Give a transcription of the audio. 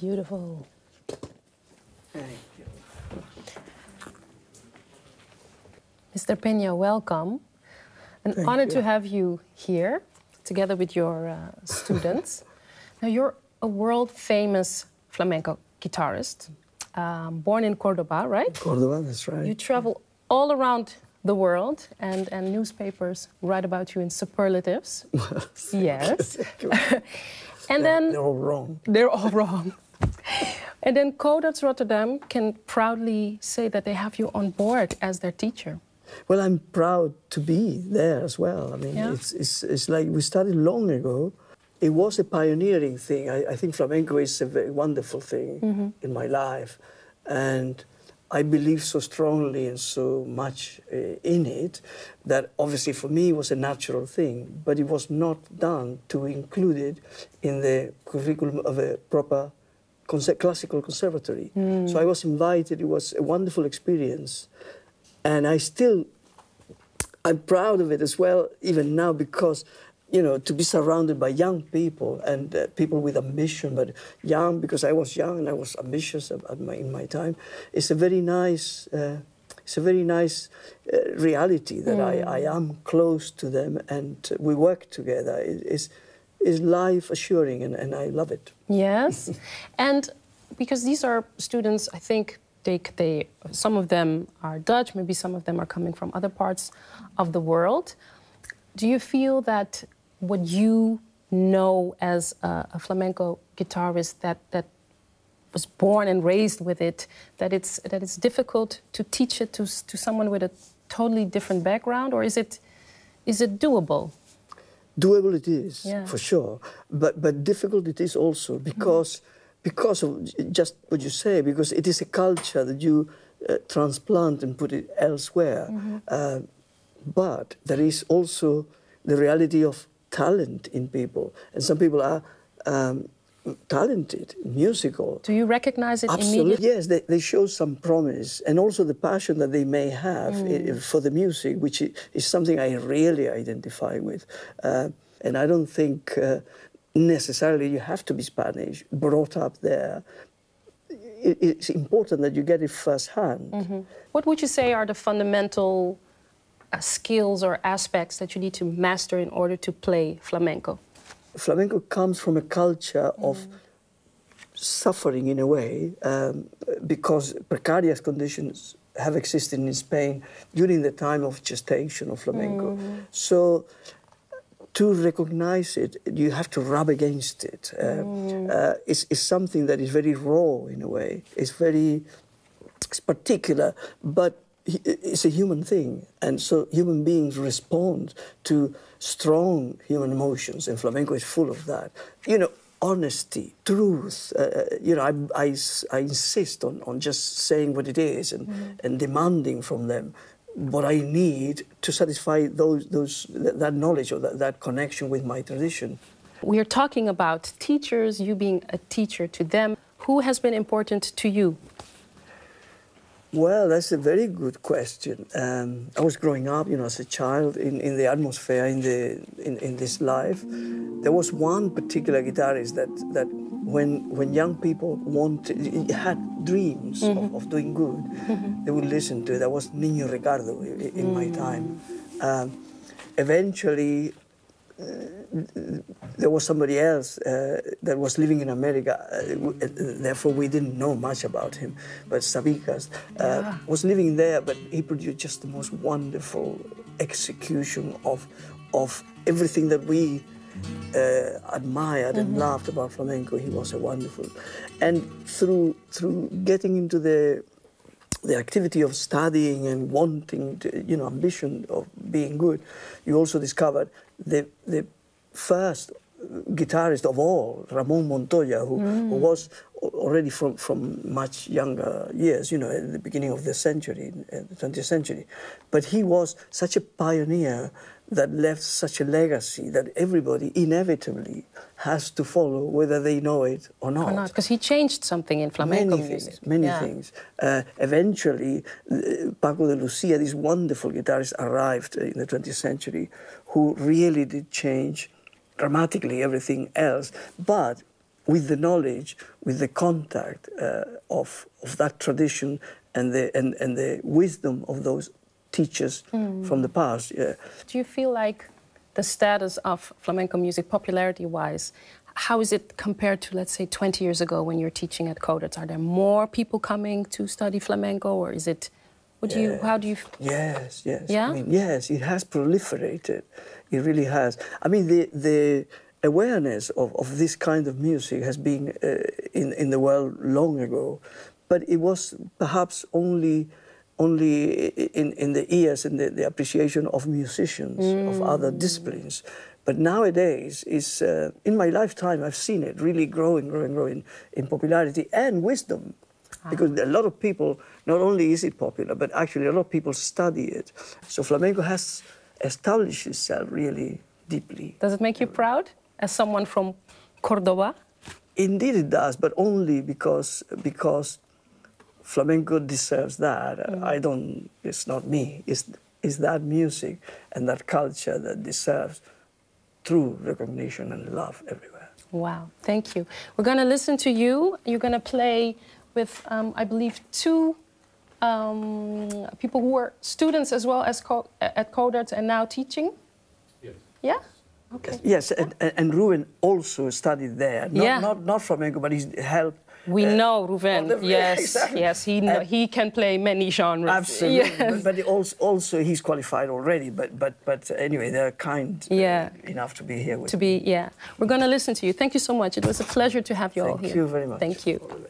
beautiful. Thank you. Mr. Peña, welcome. An honor to have you here, together with your students. Now, you're a world-famous flamenco guitarist, born in Córdoba, right? Córdoba, that's right. You travel all around the world, and newspapers write about you in superlatives. Yes. And then they're all wrong. They're all wrong. And then Codarts Rotterdam can proudly say that they have you on board as their teacher. Well, I'm proud to be there as well. I mean, it's like we started long ago. It was a pioneering thing. I think flamenco is a very wonderful thing in my life, and I believe so strongly and so much in it that obviously for me it was a natural thing, but it was not done to include it in the curriculum of a proper classical conservatory. So I was invited. It was a wonderful experience, and I'm proud of it as well, even now, because you know, to be surrounded by young people and people with ambition, but young, because I was young and I was ambitious in my time. It's a very nice, reality that I am close to them and we work together. It's life assuring, and I love it. Yes, and because these are students, I think they some of them are Dutch, maybe some of them are coming from other parts of the world. Do you feel that what you know as a flamenco guitarist that was born and raised with it, that it's difficult to teach it to someone with a totally different background, or is it doable? Doable it is, for sure, but difficult it is also because of just what you say, because it is a culture that you transplant and put it elsewhere. But there is also the reality of talent in people. And some people are talented, musical. Do you recognize it immediately? Yes, they show some promise. And also the passion that they may have for the music, which is something I really identify with. And I don't think necessarily you have to be Spanish, brought up there. It's important that you get it firsthand. What would you say are the fundamental skills or aspects that you need to master in order to play flamenco? Flamenco comes from a culture of suffering, in a way, because precarious conditions have existed in Spain during the time of gestation of flamenco. So to recognize it, you have to rub against it. It's something that is very raw, in a way. It's particular, but it's a human thing, and so human beings respond to strong human emotions, and flamenco is full of that. You know, honesty, truth. You know, I insist on just saying what it is and demanding from them what I need to satisfy that knowledge or that connection with my tradition. We are talking about teachers, you being a teacher to them. Who has been important to you? Well, that's a very good question. I was growing up, you know, as a child in the atmosphere, in this life. There was one particular guitarist that when young people had dreams of doing good, they would listen to it. That was Niño Ricardo in my time. Eventually, there was somebody else that was living in America, therefore we didn't know much about him, but Sabicas was living there, but he produced just the most wonderful execution of everything that we admired and loved about flamenco. He was a wonderful. And through getting into the activity of studying and wanting to, you know, ambition of being good, you also discovered the first guitarist of all, Ramon Montoya, who was already from much younger years, you know, at the beginning of the century, the 20th century. But he was such a pioneer that left such a legacy that everybody inevitably has to follow, whether they know it or not. Because he changed something in flamenco music. Many things. Eventually, Paco de Lucia, this wonderful guitarist, arrived in the 20th century, who really did change dramatically everything else. But with the knowledge, with the contact of that tradition and the wisdom of those teachers from the past. Yeah. Do you feel like the status of flamenco music, popularity-wise, how is it compared to, let's say, 20 years ago when you're teaching at Codarts? Are there more people coming to study flamenco, or is it? What do you? How do you? Yes, yes. Yeah. I mean, yes, it has proliferated. It really has. I mean, the awareness of this kind of music has been in the world long ago, but it was perhaps only in the ears and the appreciation of musicians of other disciplines. But nowadays, is in my lifetime, I've seen it really growing in popularity and wisdom. Ah. Because a lot of people, not only is it popular, but actually a lot of people study it. So flamenco has established itself really deeply. Does it make you proud as someone from Córdoba? Indeed it does, but only because flamenco deserves that. I don't, it's not me, it's that music and that culture that deserves true recognition and love everywhere. Wow, thank you. We're going to listen to you. You're going to play with, I believe, two people who were students as well as at Codarts and now teaching. Yes. Yeah? Okay. Yes, yeah. And Ruben also studied there. Not flamenco, but he helped. We know Ruben, yes, exactly. Yes, he can play many genres. Absolutely, yes. But also he's qualified already, but anyway, they're kind enough to be here with me. We're going to listen to you. Thank you so much. It was a pleasure to have you all here. Thank you very much. Thank you.